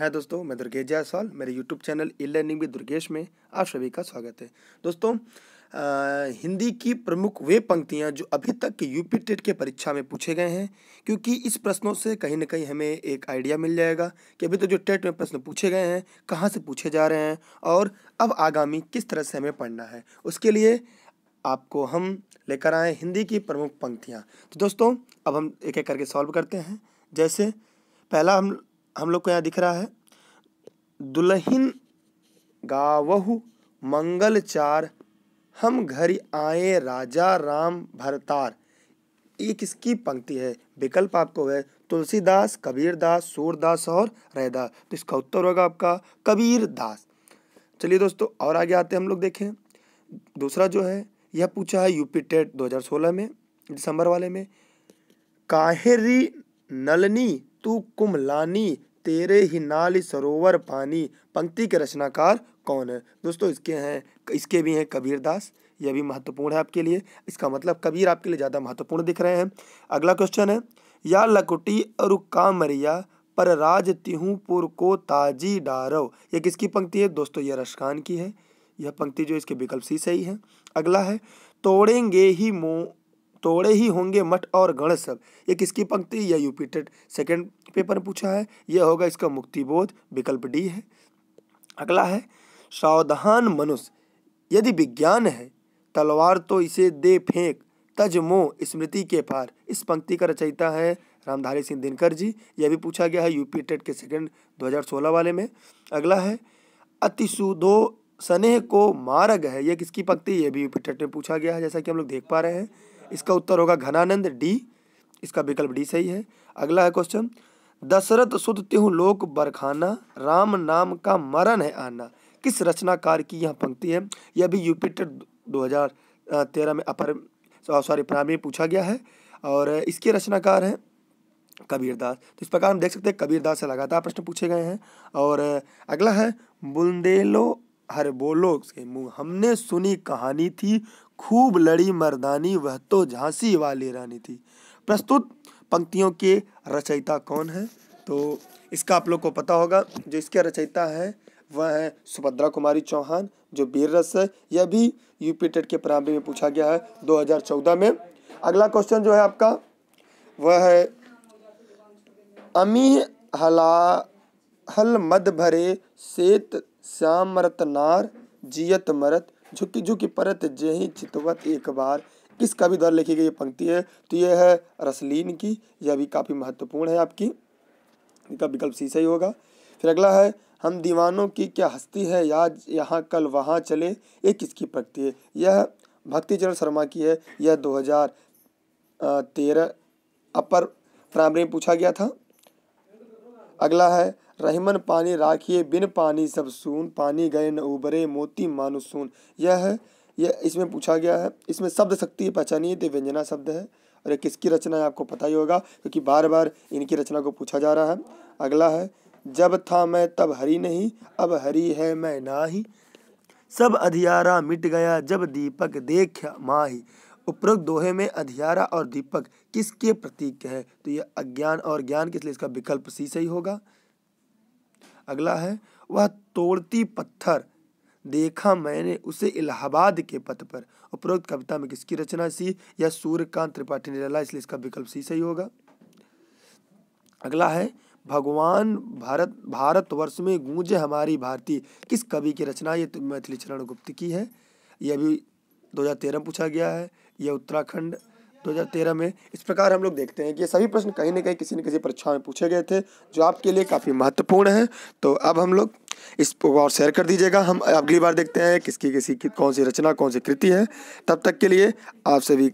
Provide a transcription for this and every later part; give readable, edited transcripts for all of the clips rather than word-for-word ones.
है दोस्तों, मैं दुर्गेश जायसवाल, मेरे YouTube channel e learning with Durgesh में आप सभी का स्वागत है। दोस्तों हिंदी की प्रमुख वे पंक्तियां जो अभी तक के यूपी टेट के परीक्षा में पूछे गए हैं, क्योंकि इस प्रश्नों से कहीं ना कहीं हमें एक आइडिया मिल जाएगा कि अभी तक जो टेट में प्रश्न पूछे गए हैं कहाँ से पूछे जा रहे हैं और अब आगामी किस तरह से हमें पढ़ना है। उसके लिए आपको हम लेकर आए हिंदी की प्रमुख पंक्तियाँ। तो दोस्तों अब हम एक एक करके सॉल्व करते हैं। जैसे पहला हम लोग को यहाँ दिख रहा है, दुल्हिन गावहु मंगल चार हम घर आए राजा राम भरतार। ये किसकी पंक्ति है? विकल्प आपको है तुलसीदास, कबीरदास, सूरदास और रैदास। तो इसका उत्तर होगा आपका कबीरदास। चलिए दोस्तों और आगे आते हैं, हम लोग देखें दूसरा जो है, यह पूछा है यूपी टेट 2016 में दिसंबर वाले में, काहेरी नलनी तू कुमलानी तेरे ही नाल सरोवर पानी। पंक्ति के रचनाकार कौन है? दोस्तों इसके भी हैं कबीरदास। यह भी महत्वपूर्ण है आपके लिए, इसका मतलब कबीर आपके लिए ज़्यादा महत्वपूर्ण दिख रहे हैं। अगला क्वेश्चन है, या लकुटी अरु कामरिया पर राज तिहू पुर को ताजी डारो। ये किसकी पंक्ति है? दोस्तों यह रसखान की है। यह पंक्ति जो इसके विकल्प सी सही है। अगला है, तोड़े ही होंगे मठ और गण सब। ये किसकी पंक्ति? यह यूपी टेट सेकेंड पेपर पूछा है, यह होगा इसका मुक्ति बोध, विकल्प डी है। अगला है, सावधान मनुष्य यदि विज्ञान है तलवार तो इसे दे फेंक तजमोह स्मृति के पार। इस पंक्ति का रचयिता है रामधारी सिंह दिनकर जी। यह भी पूछा गया है यूपी टेट के सेकेंड 2016 वाले में। अगला है, अतिशुद्धो स्नेह को मार्ग है। यह किसकी पंक्ति? यह भी यूपी टेट में पूछा गया है, जैसा कि हम लोग देख पा रहे हैं। इसका उत्तर होगा घनानंद, डी, इसका विकल्प डी सही है। अगला है क्वेश्चन, दशरथ सुत तिहु लोक बरखाना राम नाम का मरण है आना। किस रचनाकार की यह पंक्ति है? यह भी यूपी टेट 2013 में प्राइमरी पूछा गया है और इसके रचनाकार हैं कबीरदास। तो इस प्रकार हम देख सकते हैं कबीरदास से लगातार प्रश्न पूछे गए हैं। और अगला है, बुंदेलो हर बोलो के मुँह हमने सुनी कहानी थी खूब लड़ी मर्दानी वह तो झांसी वाली रानी थी। प्रस्तुत पंक्तियों के रचयिता कौन है? तो इसका आप लोग को पता होगा, जो इसके रचयिता है वह है सुभद्रा कुमारी चौहान, जो वीर रस है। यह भी यूपी टेट के प्राइमरी में पूछा गया है 2014 में। अगला क्वेश्चन जो है आपका वह है, अमी हल मद भरे सेत श्याम रतनार जियत मरत झुकी झुकी परत जेही चितवत एक बार। किस कवि द्वारा लिखी गई ये पंक्ति है? तो ये है रसलीन की। यह भी काफ़ी महत्वपूर्ण है आपकी, इसका विकल्प सी सही होगा। फिर अगला है, हम दीवानों की क्या हस्ती है आज यहाँ कल वहाँ चले। ये किसकी पंक्ति है? यह भक्ति चरण शर्मा की है। यह 2013 अपर प्राइमरी में पूछा गया था। अगला है, रहीमन पानी राखिए बिन पानी सब सून पानी गए न उबरे मोती मानुसून। यह है, यह इसमें पूछा गया है। इसमें शब्द शक्ति पहचानिए, तो व्यंजना शब्द है और ये किसकी रचना है आपको पता ही होगा, क्योंकि बार बार इनकी रचना को पूछा जा रहा है। अगला है, जब था मैं तब हरि नहीं अब हरि है मैं नाही सब अधियारा मिट गया जब दीपक देख माही। उपरोक्त दोहे में अधियारा और दीपक किसके प्रतीक है? तो यह अज्ञान और ज्ञान के लिए इसका विकल्प सी सही होगा। अगला है, वह तोड़ती पत्थर देखा मैंने उसे इलाहाबाद के पथ पर। उपरोक्त कविता में किसकी रचना सी? यह सूर्य कांत त्रिपाठी निराला, इसलिए इसका विकल्प सी सही होगा। अगला है, भगवान भारतवर्ष में गूंजे हमारी भारती। किस कवि की रचना? ये तो मैथिली चरण गुप्त की है। यह भी 2013 पूछा गया है। यह उत्तराखंड 2013 में। इस प्रकार हम लोग देखते हैं कि ये सभी प्रश्न कहीं ना कहीं किसी न किसी परीक्षा में पूछे गए थे, जो आपके लिए काफ़ी महत्वपूर्ण है। तो अब हम लोग इस और शेयर कर दीजिएगा। हम अगली बार देखते हैं किसकी कौन सी रचना कौन सी कृति है। तब तक के लिए आप सभी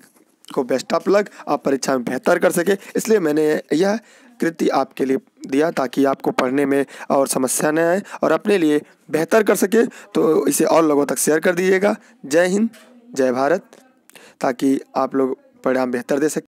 को बेस्ट ऑफ लक, आप परीक्षा में बेहतर कर सके, इसलिए मैंने यह कृति आपके लिए दिया ताकि आपको पढ़ने में और समस्या न आए और अपने लिए बेहतर कर सके। तो इसे और लोगों तक शेयर कर दीजिएगा। जय हिंद, जय भारत, ताकि आप लोग परिणाम बेहतर दे सके।